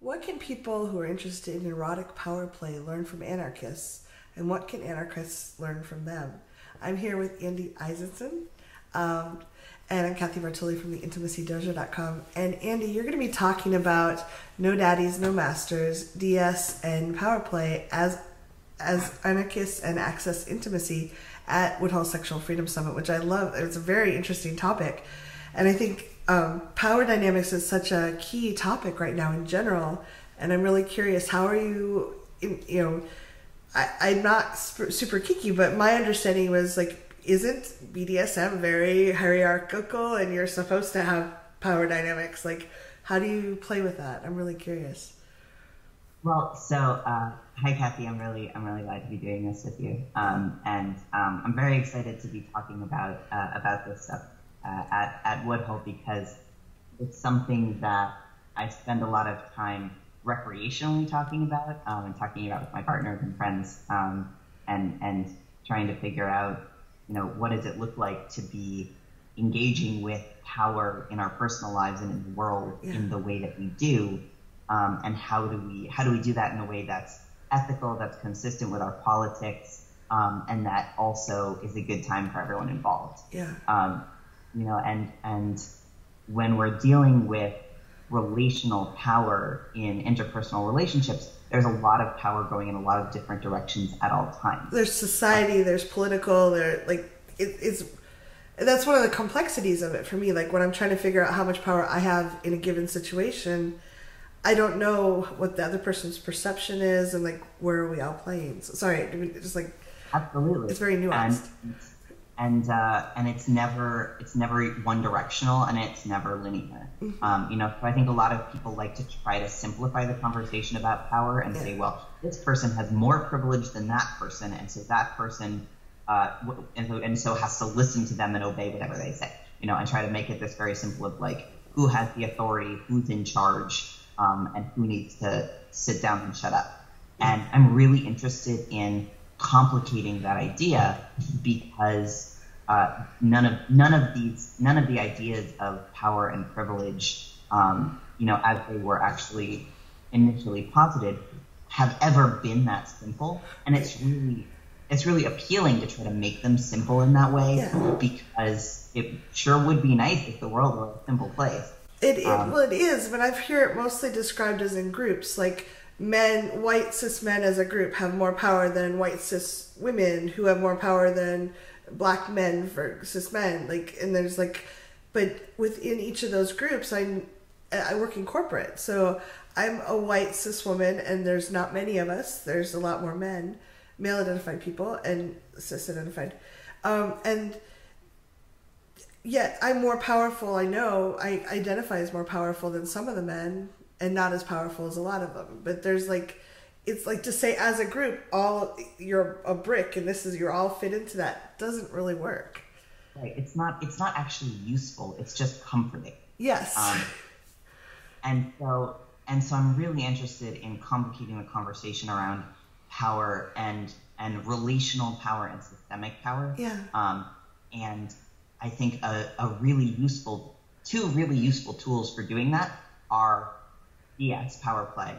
What can people who are interested in erotic power play learn from anarchists, and what can anarchists learn from them? I'm here with Andy Izenson, and I'm Cathy Vartuli from TheIntimacyDojo.com. And Andy, you're going to be talking about No Daddies, No Masters, D/s, and power play as anarchists and access intimacy at Woodhull Sexual Freedom Summit, which I love. It's a very interesting topic, and I think power dynamics is such a key topic right now in general, and I'm really curious, how are you, I'm not super geeky, but my understanding was, like, isn't BDSM very hierarchical and you're supposed to have power dynamics? Like, how do you play with that? I'm really curious. Well, so, hi Cathy, I'm really glad to be doing this with you. And I'm very excited to be talking about this stuff at Woodhull, because it's something that I spend a lot of time recreationally talking about, and talking about with my partners and friends, and trying to figure out, what does it look like to be engaging with power in our personal lives and in the world in the way that we do, and how do we do that in a way that's ethical, that's consistent with our politics, and that also is a good time for everyone involved. Yeah. And when we're dealing with relational power in interpersonal relationships, there's a lot of power going in a lot of different directions at all times. There's society, there's political, that's one of the complexities of it for me. Like, when I'm trying to figure out how much power I have in a given situation, I don't know what the other person's perception is, and like, where are we all playing? So, sorry, just like, absolutely, it's very nuanced. And it's never one directional, and it's never linear. Mm-hmm. I think a lot of people like to try to simplify the conversation about power and say, well, this person has more privilege than that person, and so that person and so has to listen to them and obey whatever they say. And try to make it this very simple of, like, who has the authority, who's in charge, and who needs to sit down and shut up. And I'm really interested in complicating that idea, because none of the ideas of power and privilege, as they were actually initially posited, have ever been that simple. And it's really appealing to try to make them simple in that way, because it sure would be nice if the world were a simple place. It is, but I hear it mostly described as in groups, like men, white cis men as a group have more power than white cis women, who have more power than black men for cis men. Like, and there's like, but within each of those groups, I work in corporate, so I'm a white cis woman, and there's not many of us. There's a lot more men, male identified people, and cis identified, and yet I'm more powerful. I know I identify as more powerful than some of the men, and not as powerful as a lot of them. But there's like, it's like to say as a group, you're a brick, and this is, you're all fit into that, doesn't really work. Right. It's not actually useful. It's just comforting. Yes. And so I'm really interested in complicating the conversation around power and relational power and systemic power. Yeah. And I think two really useful tools for doing that are D/s power play,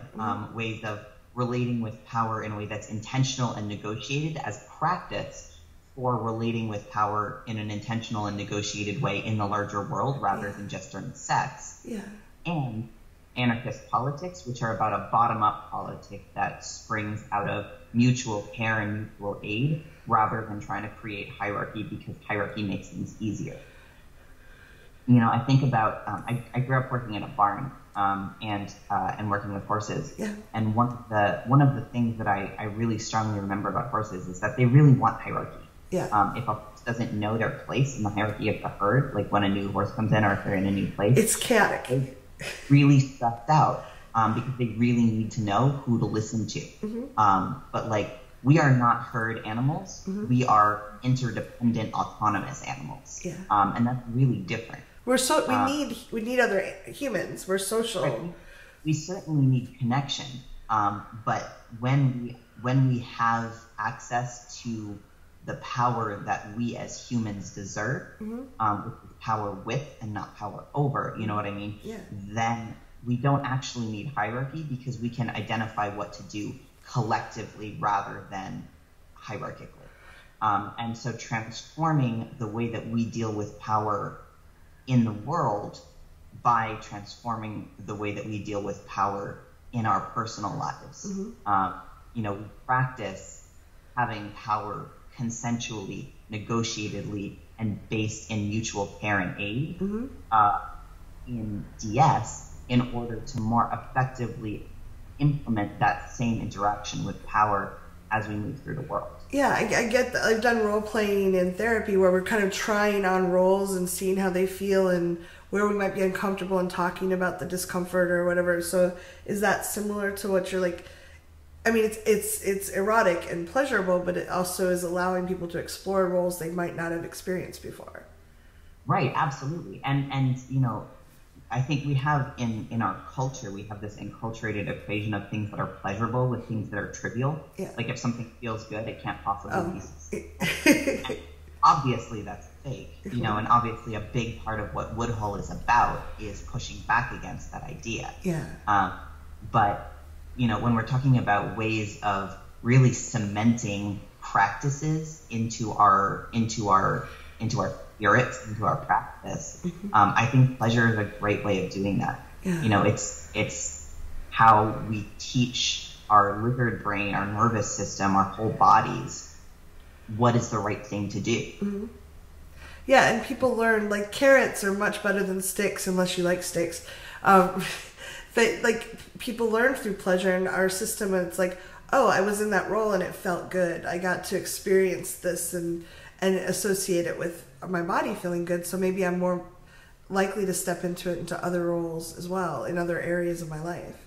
ways of relating with power in a way that's intentional and negotiated as practice for relating with power in an intentional and negotiated way in the larger world, rather than just during sex. Yeah. And anarchist politics, which are about a bottom-up politic that springs out of mutual care and mutual aid, rather than trying to create hierarchy, because hierarchy makes things easier. I think about, I grew up working at a barn, and working with horses. Yeah. And one of the things that I really strongly remember about horses is that they really want hierarchy. Yeah. If a horse doesn't know their place in the hierarchy of the herd, like when a new horse comes in, or if they're in a new place, it's chaotic. Really stuffed out, because they really need to know who to listen to. Mm-hmm. But like, we are not herd animals. Mm-hmm. We are interdependent, autonomous animals. Yeah. And that's really different. We need other humans. We're social. Right. We certainly need connection, but when we have access to the power that we as humans deserve, mm-hmm. Power with and not power over, you know what I mean? Yeah. Then we don't actually need hierarchy because we can identify what to do collectively rather than hierarchically. And so transforming the way that we deal with power in the world by transforming the way that we deal with power in our personal lives. Mm-hmm. You know, we practice having power consensually, negotiatedly, and based in mutual care and aid mm-hmm. In D/s in order to more effectively implement that same interaction with power as we move through the world. Yeah, I get that. I've done role playing in therapy where we're kind of trying on roles and seeing how they feel and where we might be uncomfortable and talking about the discomfort or whatever. So is that similar to what you're like? I mean, it's erotic and pleasurable, but it also is allowing people to explore roles they might not have experienced before. Right, absolutely. And you know, I think we have in our culture, we have this enculturated equation of things that are pleasurable with things that are trivial. Yeah. Like if something feels good, it can't possibly be. Obviously that's fake, you know, and obviously a big part of what Woodhull is about is pushing back against that idea. Yeah. But, you know, when we're talking about ways of really cementing practices into our spirit, into our practice, mm-hmm. I think pleasure is a great way of doing that. Yeah. You know, it's how we teach our lizard brain, our nervous system, our whole bodies, what is the right thing to do. Mm-hmm. Yeah, and people learn, like, carrots are much better than sticks, unless you like sticks. But, like, people learn through pleasure in our system, and it's like, oh, I was in that role and it felt good. I got to experience this and associate it with my body feeling good, so maybe I'm more likely to step into it into other roles as well in other areas of my life.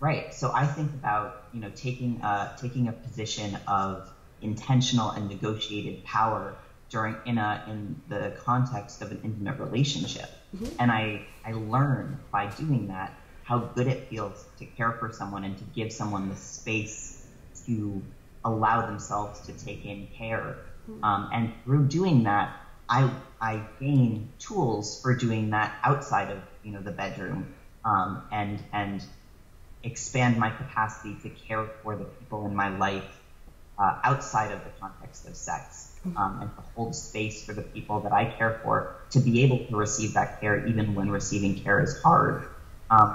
Right. So I think about, you know, taking a position of intentional and negotiated power during in the context of an intimate relationship. Mm-hmm. And I learn by doing that how good it feels to care for someone and to give someone the space to allow themselves to take in care. And through doing that, I gain tools for doing that outside of, you know, the bedroom, and expand my capacity to care for the people in my life outside of the context of sex, and to hold space for the people that I care for to be able to receive that care even when receiving care is hard,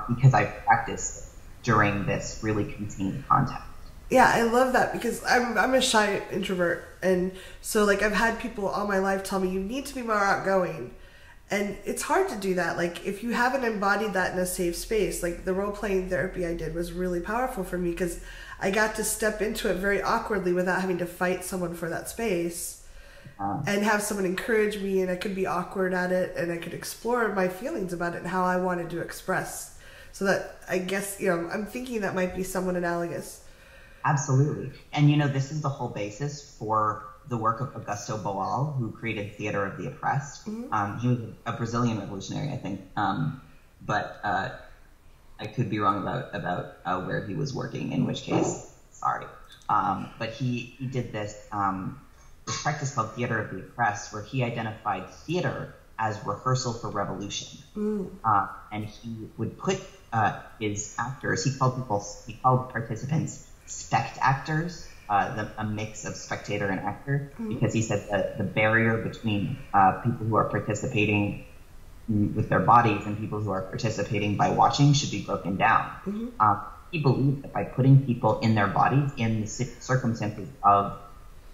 because I practiced during this really contained context. Yeah, I love that because I'm a shy introvert, and so like I've had people all my life tell me you need to be more outgoing, and it's hard to do that. Like if you haven't embodied that in a safe space, like the role playing therapy I did was really powerful for me because I got to step into it very awkwardly without having to fight someone for that space, and have someone encourage me, and I could be awkward at it, and I could explore my feelings about it and how I wanted to express. So that, I guess, you know, I'm thinking that might be somewhat analogous. Absolutely. And, you know, this is the whole basis for the work of Augusto Boal, who created Theater of the Oppressed. Mm-hmm. He was a Brazilian revolutionary, I think, but I could be wrong about where he was working, in which case, sorry. But he did this practice called Theater of the Oppressed, where he identified theater as rehearsal for revolution. Mm. And he would put his actors, he called participants spect actors, a mix of spectator and actor, mm-hmm. because he said that the barrier between people who are participating with their bodies and people who are participating by watching should be broken down. Mm-hmm. He believed that by putting people in their bodies in the circumstances of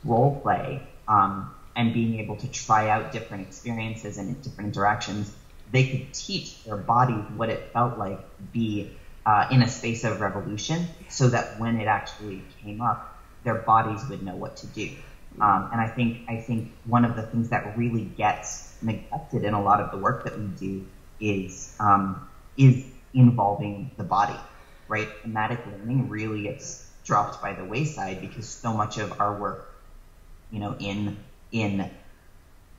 role play, and being able to try out different experiences and different interactions, they could teach their bodies what it felt like to be in a space of revolution, so that when it actually came up, their bodies would know what to do. And I think one of the things that really gets neglected in a lot of the work that we do is involving the body, right? Thematic learning really gets dropped by the wayside because so much of our work, you know, in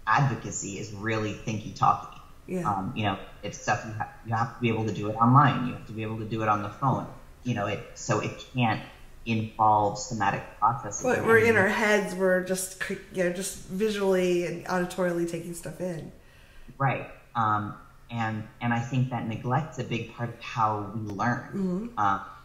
advocacy is really thinky-talky. Yeah. You know, it's stuff you have to be able to do it online. You have to be able to do it on the phone. You know, so it can't involve somatic processes. Well, we're in our heads. We're just, you know, just visually and auditorily taking stuff in. Right. And I think that neglect's a big part of how we learn. Mm-hmm.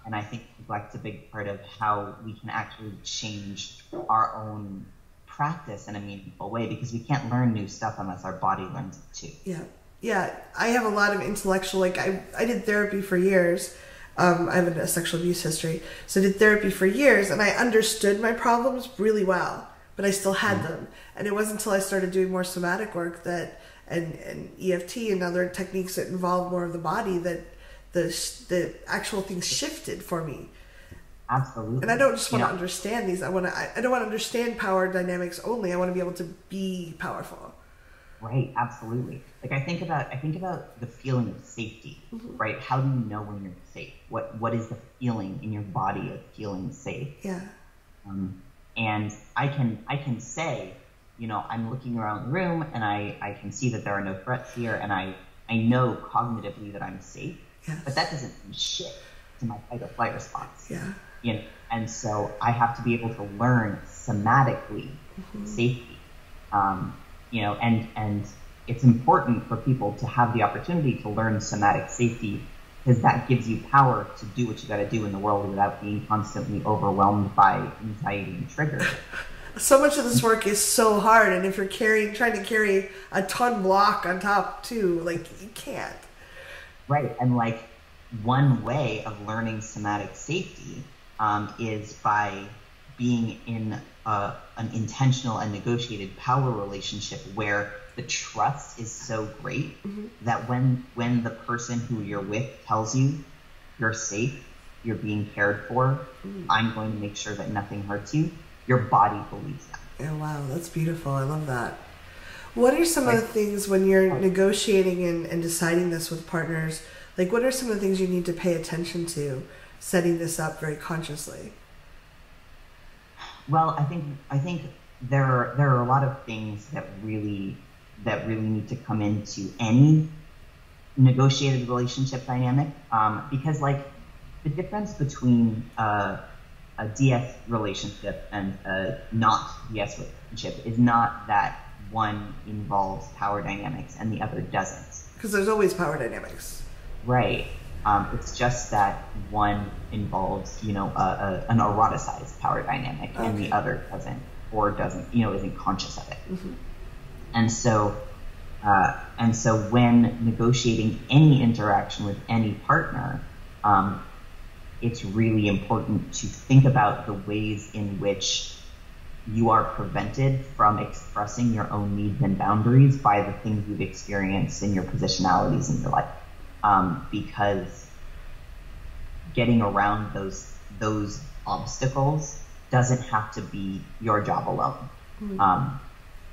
And I think neglect's a big part of how we can actually change our own practice in a meaningful way, because we can't learn new stuff unless our body learns it too. Yeah. Yeah. I have a lot of intellectual, like I did therapy for years. I have a sexual abuse history. So I did therapy for years and I understood my problems really well, but I still had mm-hmm. them. And it wasn't until I started doing more somatic work that, and EFT and other techniques that involve more of the body, that the actual things shifted for me. Absolutely. And I don't just want to understand these. I don't want to understand power dynamics only. I want to be able to be powerful. Right. Absolutely. Like I think about the feeling of safety, mm-hmm. right? How do you know when you're safe? What is the feeling in your body of feeling safe? Yeah. And I can say, you know, I'm looking around the room and I can see that there are no threats here, and I know cognitively that I'm safe, yes. but that doesn't mean shit to my fight or flight response. Yeah. You know, and so I have to be able to learn somatically mm-hmm. safety, you know, and it's important for people to have the opportunity to learn somatic safety, because that gives you power to do what you got to do in the world without being constantly overwhelmed by anxiety and triggers. So much of this work is so hard, and if you're trying to carry a ton block on top too, like you can't. Right, and like one way of learning somatic safety is by being in an intentional and negotiated power relationship where the trust is so great mm-hmm. that when the person who you're with tells you you're safe, you're being cared for, mm-hmm. I'm going to make sure that nothing hurts you, your body believes that. Oh, wow, that's beautiful. I love that. What are some of the things when you're negotiating and deciding this with partners, like what are some of the things you need to pay attention to setting this up very consciously? Well, I think there are a lot of things that really need to come into any negotiated relationship dynamic, because like the difference between a DS relationship and a not DS relationship is not that one involves power dynamics and the other doesn't. Because there's always power dynamics. Right. It's just that one involves, you know, an eroticized power dynamic okay. and the other doesn't, you know, isn't conscious of it. Mm-hmm. And so when negotiating any interaction with any partner, it's really important to think about the ways in which you are prevented from expressing your own needs and boundaries by the things you've experienced in your positionalities in your life. Because getting around those obstacles doesn't have to be your job alone. Mm-hmm.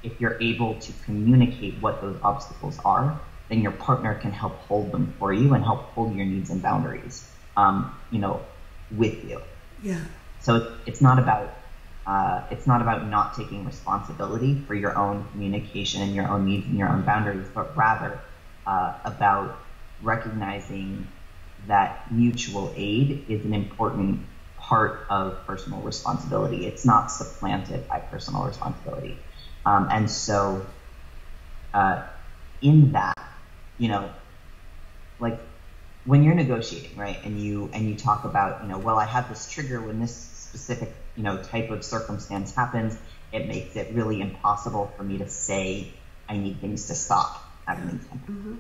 If you're able to communicate what those obstacles are, then your partner can help hold them for you and help hold your needs and boundaries. You know, with you. Yeah. So it's not about not taking responsibility for your own communication and your own needs and your own boundaries, but rather about recognizing that mutual aid is an important part of personal responsibility. It's not supplanted by personal responsibility. And so in that, you know, like, when you're negotiating, right, and you talk about, you know, well, I have this trigger when this specific, you know, type of circumstance happens, it makes it really impossible for me to say I need things to stop, as an example. Mm-hmm.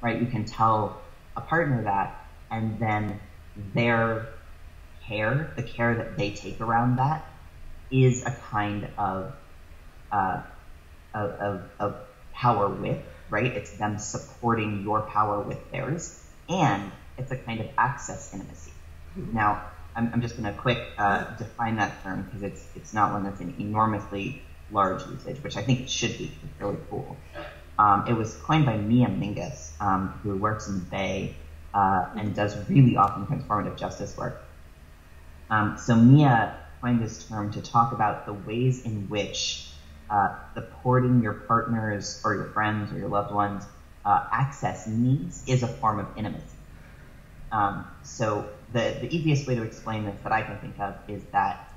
Right? You can tell a partner that, and then their care, the care that they take around that, is a kind of power with, right? It's them supporting your power with theirs. And it's a kind of access intimacy. Mm-hmm. Now, I'm just going to quick define that term, because it's not one that's an enormously large usage, which I think it should be. It's really cool. It was coined by Mia Mingus, who works in the Bay and does really often transformative justice work. So Mia coined this term to talk about the ways in which supporting your partners or your friends or your loved ones access needs is a form of intimacy. So the easiest way to explain this that I can think of is that,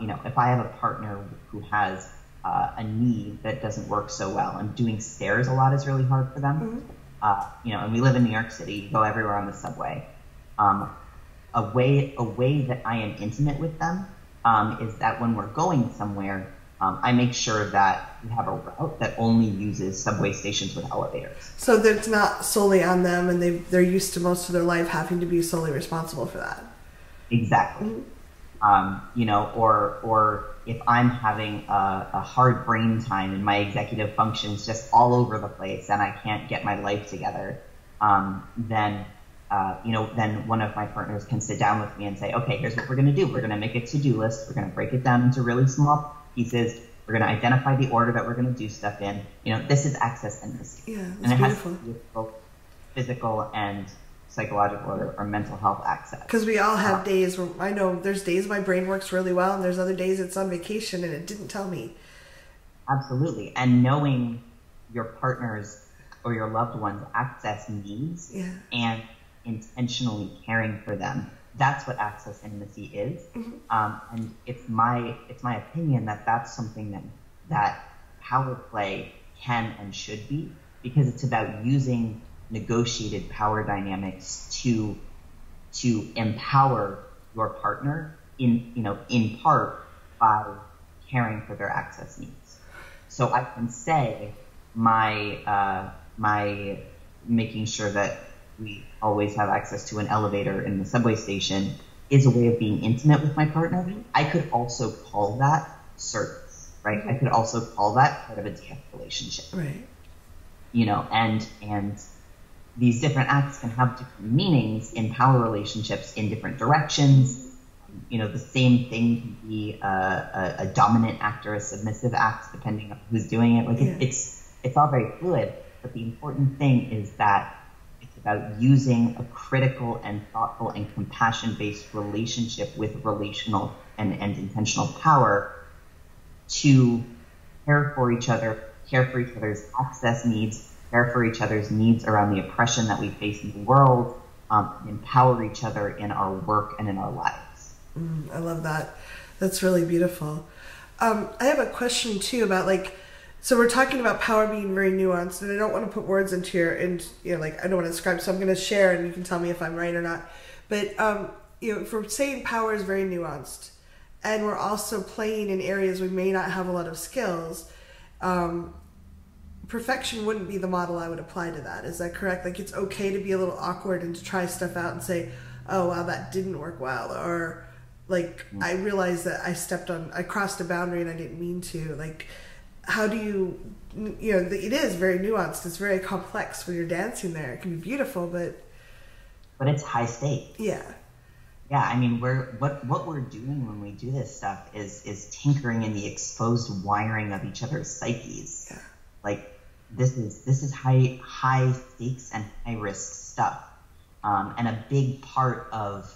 you know, if I have a partner who has a knee that doesn't work so well, and doing stairs a lot is really hard for them, you know, and we live in New York City, you go everywhere on the subway. A way that I am intimate with them is that when we're going somewhere, I make sure that we have a route that only uses subway stations with elevators. So that it's not solely on them, and they're used to most of their life having to be solely responsible for that. Exactly. Mm-hmm. You know, or if I'm having a hard brain time and my executive function's just all over the place and I can't get my life together, then one of my partners can sit down with me and say, okay, here's what we're going to do. We're going to make a to-do list. We're going to break it down into really small pieces. We're going to identify the order that we're going to do stuff in. You know, this is access and this. Yeah, it's and it beautiful. Has to do with both physical and psychological or mental health access. Because we all have days where I know there's days my brain works really well, and there's other days it's on vacation and it didn't tell me. Absolutely. And knowing your partner's or your loved one's access needs and intentionally caring for them. That's what access intimacy is. Mm-hmm. And it's my opinion that that's something that power play can and should be, because it's about using negotiated power dynamics to empower your partner in part by caring for their access needs. So I can say my making sure that we always have access to an elevator in the subway station is a way of being intimate with my partner. I could also call that service, right? Mm-hmm. I could also call that part of a depth relationship, right? You know, and these different acts can have different meanings in power relationships in different directions. You know, the same thing can be a dominant act or a submissive act, depending on who's doing it. Like it's all very fluid, but the important thing is that about using a critical and thoughtful and compassion-based relationship with relational and intentional power to care for each other, care for each other's access needs, care for each other's needs around the oppression that we face in the world, empower each other in our work and in our lives. I love that. That's really beautiful. I have a question too about so we're talking about power being very nuanced, and I don't want to put words into your, and you know, I don't want to describe, so I'm going to share, and you can tell me if I'm right or not. But you know, if we're saying power is very nuanced, and we're also playing in areas we may not have a lot of skills, perfection wouldn't be the model I would apply to that. Is that correct? Like, it's okay to be a little awkward and to try stuff out and say, "Oh, wow, that didn't work well," or like, "I realized that I crossed a boundary and I didn't mean to." Like, how do you know, it is very nuanced. It's very complex when you're dancing there. It can be beautiful, but it's high stakes. Yeah. I mean, what we're doing when we do this stuff is tinkering in the exposed wiring of each other's psyches. Yeah. Like this is high stakes and high risk stuff. And a big part of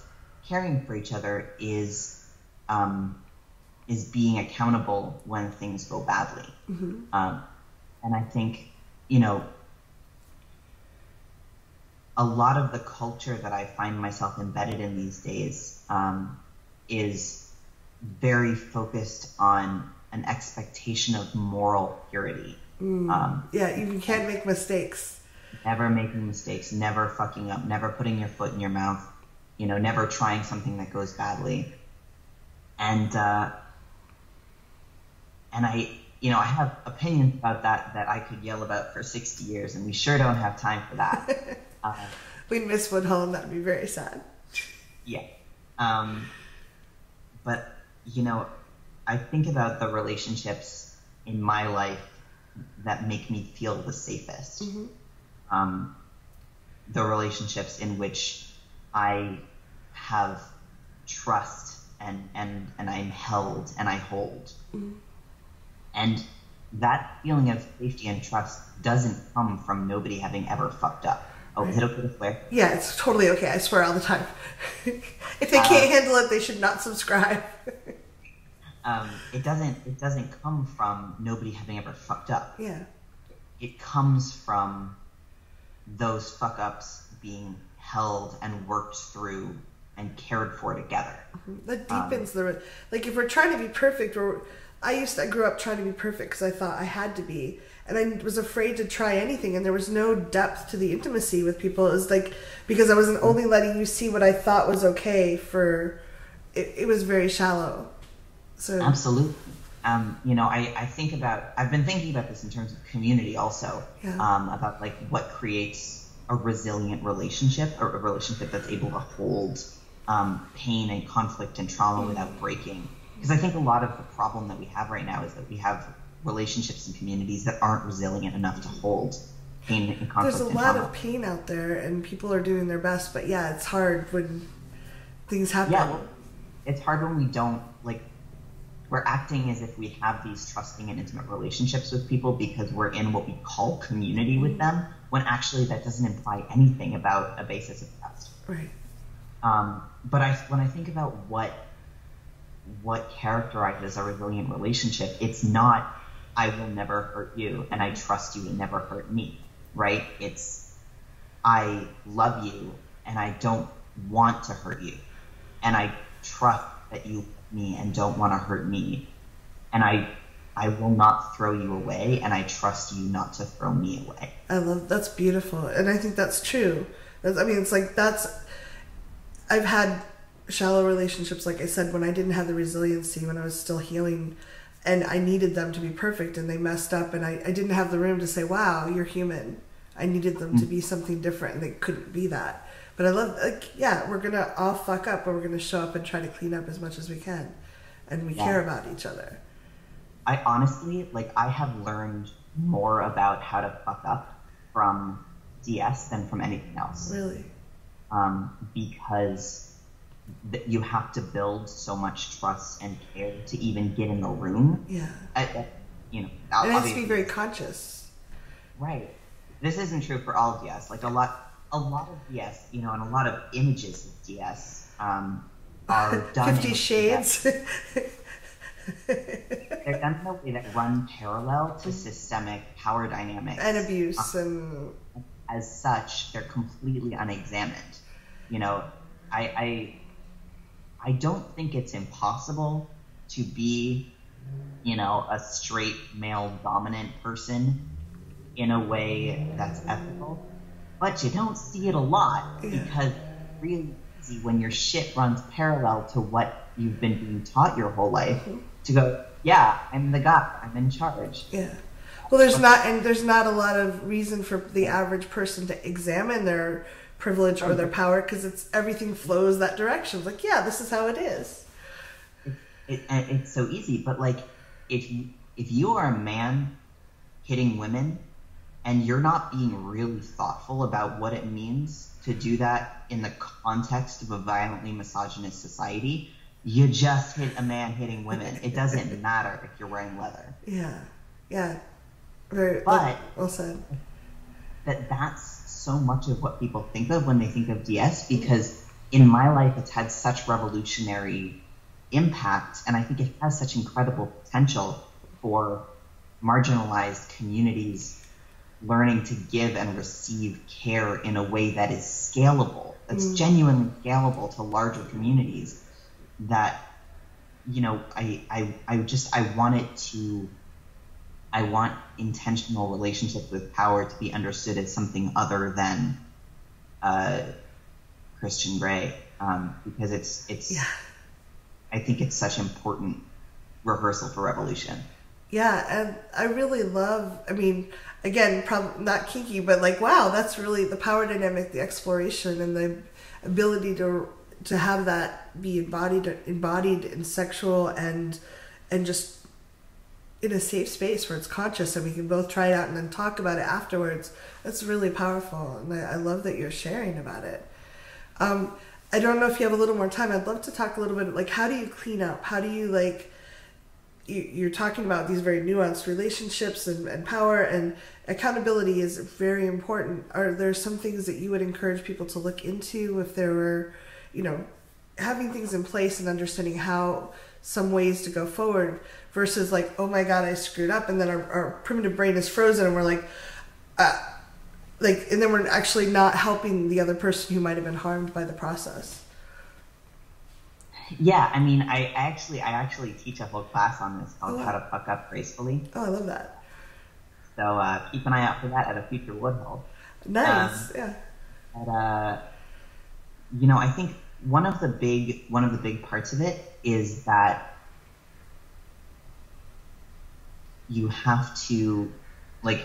caring for each other is being accountable when things go badly. Mm-hmm. And I think, you know, a lot of the culture that I find myself embedded in these days is very focused on an expectation of moral purity. You can't make mistakes. Never making mistakes, never fucking up, never putting your foot in your mouth, you know, never trying something that goes badly. And I, you know, I have opinions about that I could yell about for 60 years, and we sure don't have time for that. We'd miss Woodhull, and that'd be very sad. Yeah. But, you know, I think about the relationships in my life that make me feel the safest. Mm-hmm. The relationships in which I have trust and I'm held and I hold. Mm-hmm. And that feeling of safety and trust doesn't come from nobody having ever fucked up. Oh, right. Is it okay to swear? Yeah, it's totally okay. I swear all the time. If they can't handle it, they should not subscribe. It doesn't come from nobody having ever fucked up. Yeah. It comes from those fuck ups being held and worked through and cared for together. That deepens the, like, if we're trying to be perfect, or I grew up trying to be perfect because I thought I had to be, and I was afraid to try anything, and there was no depth to the intimacy with people. It was like, because I wasn't only letting you see what I thought was okay for, it was very shallow. So absolutely. You know, I think about, I've been thinking about this in terms of community also, about like what creates a resilient relationship, or a relationship that's able to hold pain and conflict and trauma without breaking. Because I think a lot of the problem that we have right now is that we have relationships and communities that aren't resilient enough to hold pain and conflict. There's a lot of pain out there, and people are doing their best, but yeah, it's hard when things happen. Yeah, well, it's hard when we don't, like, we're acting as if we have these trusting and intimate relationships with people because we're in what we call community with them, when actually that doesn't imply anything about a basis of trust. Right. But when I think about what characterizes a resilient relationship, it's not, I will never hurt you and I trust you to never hurt me, right? It's, I love you and I don't want to hurt you, and I trust that you me and don't want to hurt me, and I will not throw you away, and I trust you not to throw me away. I love, that's beautiful, and I think that's true. I mean, it's like, that's, I've had shallow relationships, like I said, when I didn't have the resiliency, when I was still healing, and I needed them to be perfect, and they messed up, and I didn't have the room to say, wow, you're human. I needed them to be something different, and they couldn't be that. But I love, like, yeah, we're going to all fuck up, but we're going to show up and try to clean up as much as we can. And we care about each other. I honestly, like, I have learned more about how to fuck up from D/s than from anything else. Really? Because you have to build so much trust and care to even get in the room. Yeah. You know, it has to be very conscious. Right. This isn't true for all D/s. Like, a lot of D/s, you know, and a lot of images of D/s are done 50 Shades. They're done in a way that run parallel to systemic power dynamics and abuse, and as such, they're completely unexamined. You know, I don't think it's impossible to be, you know, a straight male dominant person in a way that's ethical. But you don't see it a lot, because it's really easy when your shit runs parallel to what you've been being taught your whole life to go, yeah, I'm the guy, I'm in charge. Yeah. Well, there's not a lot of reason for the average person to examine their privilege or their power, because it's, everything flows that direction. It's like, yeah, this is how it is. It's so easy. But like, if you are a man hitting women, and you're not being really thoughtful about what it means to do that in the context of a violently misogynist society, you just hit a man hitting women. It doesn't matter if you're wearing leather. Yeah, yeah. Very, but well said. That's so much of what people think of when they think of D/s, because in my life it's had such revolutionary impact, and I think it has such incredible potential for marginalized communities learning to give and receive care in a way that is scalable, that's genuinely scalable to larger communities, that, you know, I want intentional relationships with power to be understood as something other than Christian Grey, because I think it's such important rehearsal for revolution. Yeah, and I really love, I mean, again, probably not kinky, but like, wow, that's really the power dynamic, the exploration, and the ability to have that be embodied in sexual and just in a safe space where it's conscious and we can both try it out and then talk about it afterwards. That's really powerful, and I love that you're sharing about it. I don't know if you have a little more time. I'd love to talk a little bit, like, how do you clean up? How do you, like, you're talking about these very nuanced relationships and power, and accountability is very important. Are there some things that you would encourage people to look into if there were, you know, having things in place and understanding how, some ways to go forward, versus like, oh my God, I screwed up, and then our primitive brain is frozen and we're like, and then we're actually not helping the other person who might've been harmed by the process. Yeah, I mean, I actually teach a whole class on this called How to Fuck Up Gracefully. Oh, I love that. So keep an eye out for that at a future Woodhull. Nice. Yeah. But you know, I think one of the big parts of it is that you have to, like,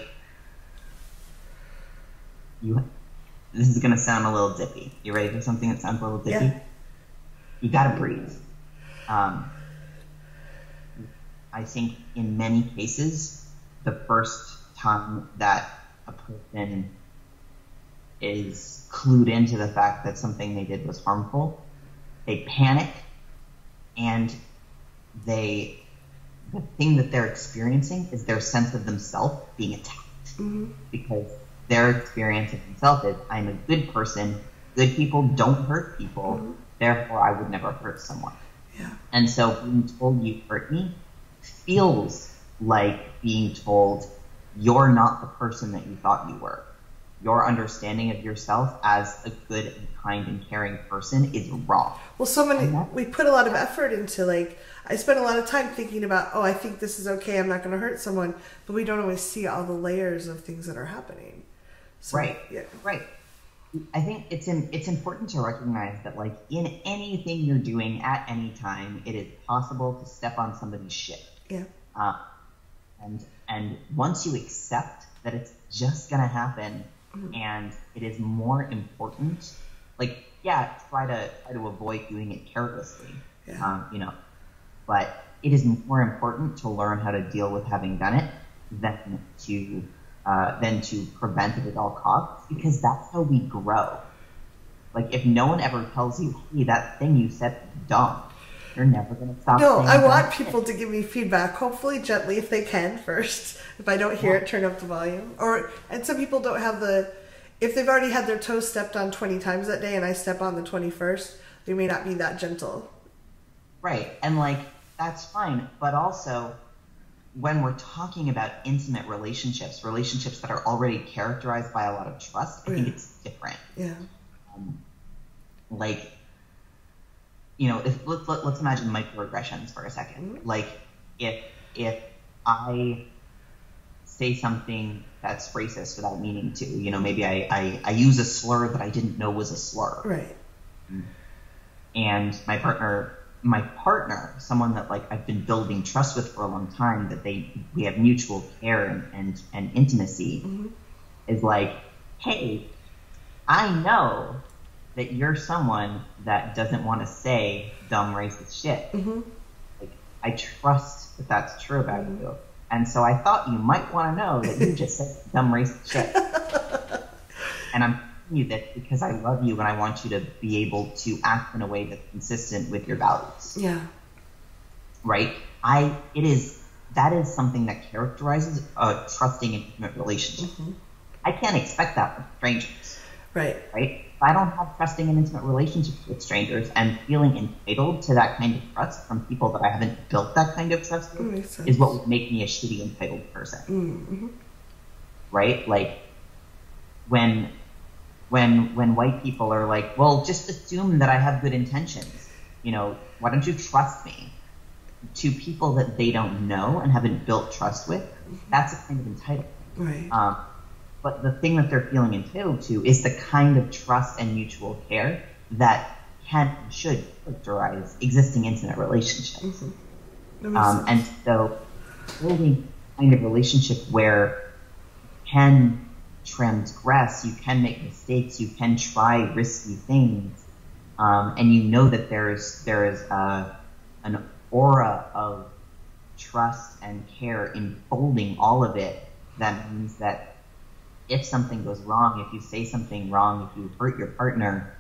this is going to sound a little dippy. You ready for something that sounds a little dippy? Yeah. You got to breathe. I think in many cases, the first time that a person is clued into the fact that something they did was harmful, they panic, and the thing that they're experiencing is their sense of themselves being attacked. Mm-hmm. Because their experience of themselves is, I'm a good person, good people don't hurt people, mm-hmm. therefore I would never hurt someone. Yeah. And so being told you hurt me feels like being told you're not the person that you thought you were. Your understanding of yourself as a good and kind and caring person is wrong. Well, we put a lot of effort into, like, I spent a lot of time thinking about, oh, I think this is okay, I'm not going to hurt someone, but we don't always see all the layers of things that are happening. So, right. Yeah. Right. I think it's important to recognize that, like, in anything you're doing at any time, it is possible to step on somebody's shit. Yeah. And once you accept that it's just going to happen, mm-hmm. and it is more important, like, yeah, try to avoid doing it carelessly, yeah. You know, but it is more important to learn how to deal with having done it than to prevent it at all costs, because that's how we grow. Like, if no one ever tells you, hey, that thing you said is dumb, you're never going to stop. No, I want people to give me feedback, hopefully gently if they can first. If I don't hear it, turn up the volume. And some people don't have if they've already had their toes stepped on 20 times that day and I step on the 21st, they may not be that gentle. Right. And, like, that's fine. But also, when we're talking about intimate relationships, relationships that are already characterized by a lot of trust, I think it's different. Yeah. Like, you know, let's imagine microaggressions for a second. Like, if I say something that's racist without meaning to, you know, maybe I use a slur that I didn't know was a slur. Right. And my partner, someone that, like, I've been building trust with for a long time, that we have mutual care and intimacy, mm-hmm. is like, hey, I know that you're someone that doesn't want to say dumb racist shit. Mm-hmm. Like, I trust that that's true about mm-hmm. you. And so I thought you might want to know that you just said dumb racist shit. And I'm telling you that because I love you and I want you to be able to act in a way that's consistent with your values. Yeah. Right? That is something that characterizes a trusting and intimate relationship. Mm-hmm. I can't expect that from strangers. Right. Right? If I don't have trusting and intimate relationships with strangers, and feeling entitled to that kind of trust from people that I haven't built that kind of trust with is what would make me a shitty entitled person. Mm-hmm. Right? Like, when white people are like, well, just assume that I have good intentions. You know, why don't you trust me? To people that they don't know and haven't built trust with, mm-hmm. that's a kind of entitlement. Right. But the thing that they're feeling entitled to is the kind of trust and mutual care that should characterize existing intimate relationships. Mm-hmm. And so building a kind of relationship where you can transgress, you can make mistakes, you can try risky things, and you know that there is an aura of trust and care enfolding all of it, that means that if something goes wrong, if you say something wrong, if you hurt your partner,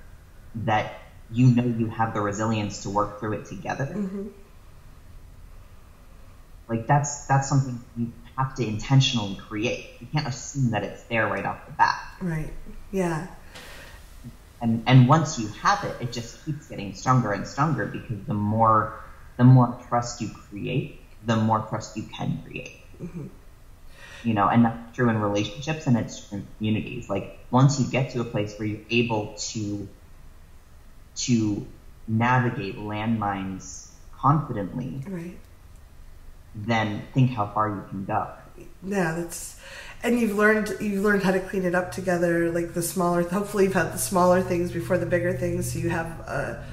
that you know you have the resilience to work through it together. Mm-hmm. Like, that's something you have to intentionally create. You can't assume that it's there right off the bat. Right. Yeah. And once you have it, it just keeps getting stronger and stronger, because the more trust you create, the more trust you can create. Mm-hmm. You know, and that's true in relationships, and it's true in communities. Like, once you get to a place where you're able to navigate landmines confidently, right, then think how far you can go. Yeah, that's, and you've learned how to clean it up together, like the smaller, hopefully you've had the smaller things before the bigger things, so you have a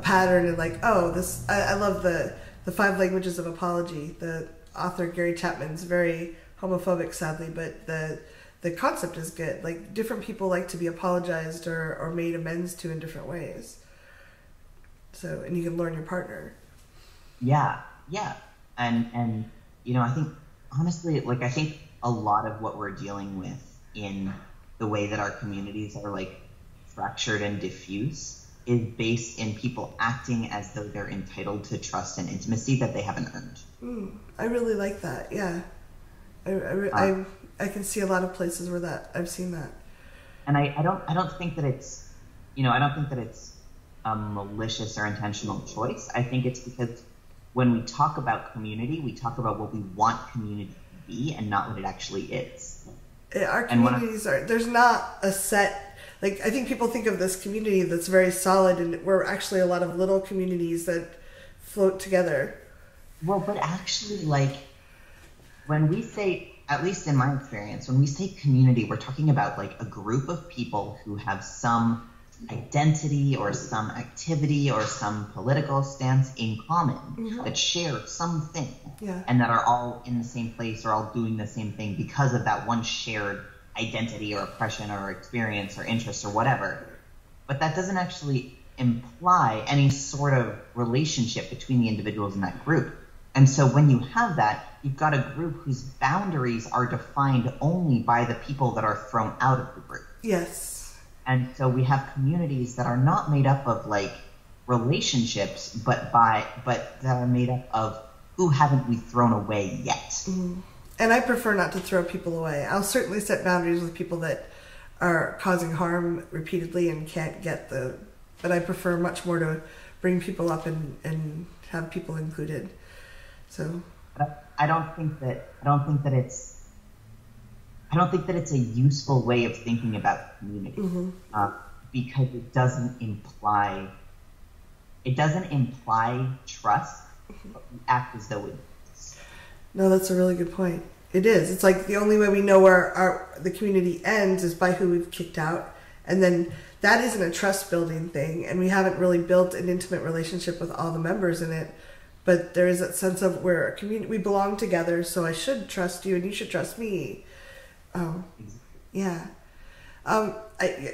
pattern. And like, oh, this, I love the 5 languages of apology. The author Gary Chapman's very homophobic, sadly, but the concept is good. Like, different people like to be apologized or made amends to in different ways. So, and you can learn your partner. Yeah, yeah. And you know, I think, honestly, like, I think a lot of what we're dealing with in the way that our communities are, like, fractured and diffuse is based in people acting as though they're entitled to trust and intimacy that they haven't earned. Mm, I really like that, yeah. I can see a lot of places where that, I've seen that. And I don't think that it's, you know, I don't think that it's a malicious or intentional choice. I think it's because when we talk about community, we talk about what we want community to be and not what it actually is. Our communities are, there's not a set, like, I think people think of this community that's very solid, and we're actually a lot of little communities that float together. Well, but actually, like, when we say, at least in my experience, when we say community, we're talking about, like, a group of people who have some identity or some activity or some political stance in common, mm-hmm, that share something, yeah, and that are all in the same place or all doing the same thing because of that one shared identity or oppression or experience or interest or whatever. But that doesn't actually imply any sort of relationship between the individuals in that group. And so when you have that, you've got a group whose boundaries are defined only by the people that are thrown out of the group. Yes. And so we have communities that are not made up of, like, relationships, but that are made up of who haven't we thrown away yet. Mm-hmm. And I prefer not to throw people away. I'll certainly set boundaries with people that are causing harm repeatedly and can't get the, but I prefer much more to bring people up and have people included. So I don't think that it's a useful way of thinking about community, mm-hmm, because it doesn't imply trust, but we act as though it is. No, that's a really good point. It is. It's like the only way we know where the community ends is by who we've kicked out, and then that isn't a trust building thing, and we haven't really built an intimate relationship with all the members in it. But there is that sense of we're a community, we belong together, so I should trust you and you should trust me. Oh, yeah.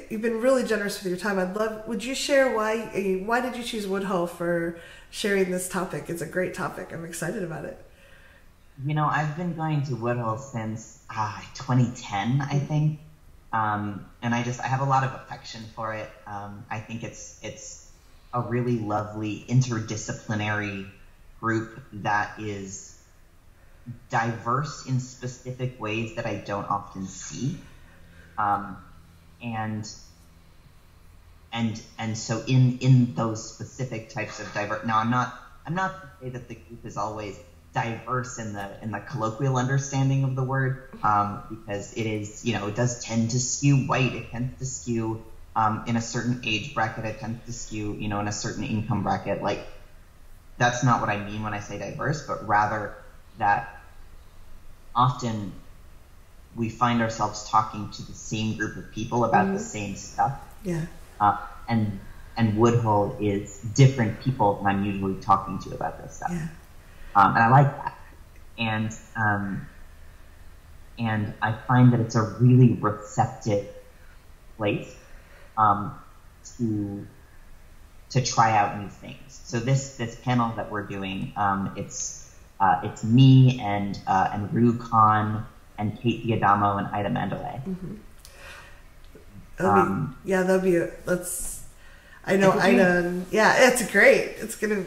You've been really generous with your time. Would you share why did you choose Woodhull for sharing this topic? It's a great topic. I'm excited about it. You know, I've been going to Woodhull since 2010, I think. And I have a lot of affection for it. I think it's a really lovely interdisciplinary group that is diverse in specific ways that I don't often see, and so in those specific types of diverse. Now, I'm not to say that the group is always diverse in the colloquial understanding of the word, because it is, you know, it does tend to skew white, it tends to skew in a certain age bracket, it tends to skew, you know, in a certain income bracket. Like, that's not what I mean when I say diverse, but rather that often we find ourselves talking to the same group of people about, mm-hmm, the same stuff. Yeah. And Woodhull is different people than I'm usually talking to about this stuff. Yeah. And I like that. And I find that it's a really receptive place to try out new things. So this panel that we're doing, it's me and Rue Kahn and Kate D'Adamo and Aida Manduley. Mm-hmm. It's great. It's gonna.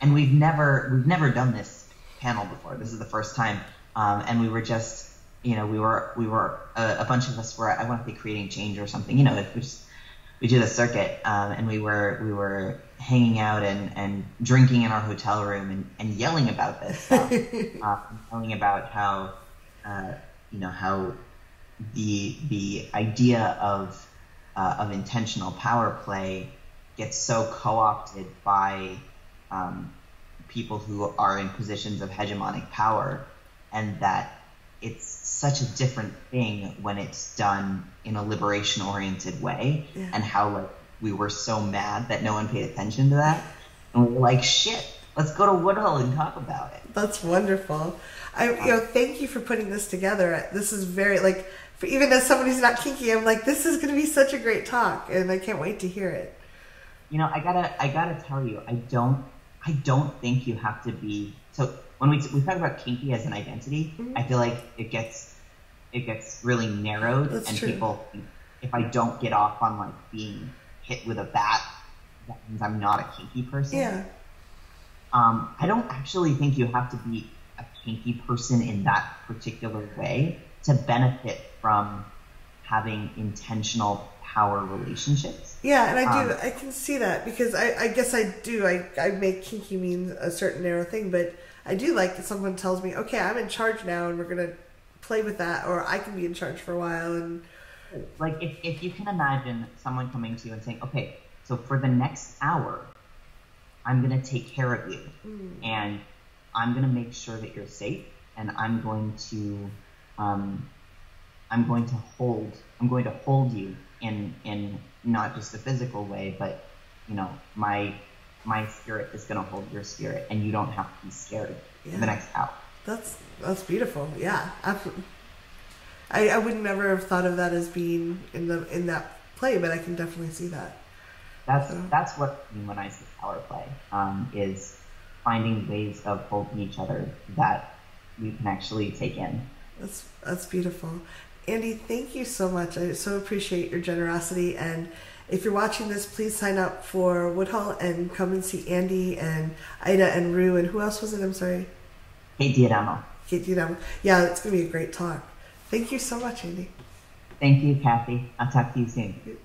And we've never done this panel before. This is the first time. And we were just, you know, a bunch of us were, I want to be creating change or something. You know, we do the circuit, and we were hanging out and drinking in our hotel room and yelling about this stuff, telling about how, you know, how the idea of intentional power play gets so co-opted by people who are in positions of hegemonic power, and that it's such a different thing when it's done in a liberation-oriented way. Yeah. And how like we were so mad that no one paid attention to that, and we're like, shit, let's go to Woodhull and talk about it. That's wonderful. Thank you for putting this together. This is very like, for, even as somebody who's not kinky, I'm like, this is going to be such a great talk, and I can't wait to hear it. You know, I gotta tell you, I don't think you have to be so. When we talk about kinky as an identity, mm-hmm. I feel like it gets really narrowed. That's and true. People think, if I don't get off on like being hit with a bat, that means I'm not a kinky person. Yeah. I don't actually think you have to be a kinky person in that particular way to benefit from having intentional power relationships. Yeah, and I do. I can see that, because I guess I do. I make kinky mean a certain narrow thing, but I do like that someone tells me, okay, I'm in charge now, and we're going to play with that, or I can be in charge for a while. And like, if you can imagine someone coming to you and saying, okay, so for the next hour, I'm going to take care of you, and I'm going to make sure that you're safe, and I'm going to hold you in not just a physical way, but, you know, my spirit is going to hold your spirit, and you don't have to be scared for the next hour. That's beautiful. Yeah, absolutely. I would never have thought of that as being in that play, but I can definitely see that. That's what I mean when I say power play, is finding ways of holding each other that you can actually take in. That's beautiful. Andy, thank you so much. I so appreciate your generosity. And if you're watching this, please sign up for Woodhull and come and see Andy and Aida and Rue. And who else was it? I'm sorry. Kate D'Adamo. Kate D'Adamo. Yeah, it's going to be a great talk. Thank you so much, Andy. Thank you, Cathy. I'll talk to you soon.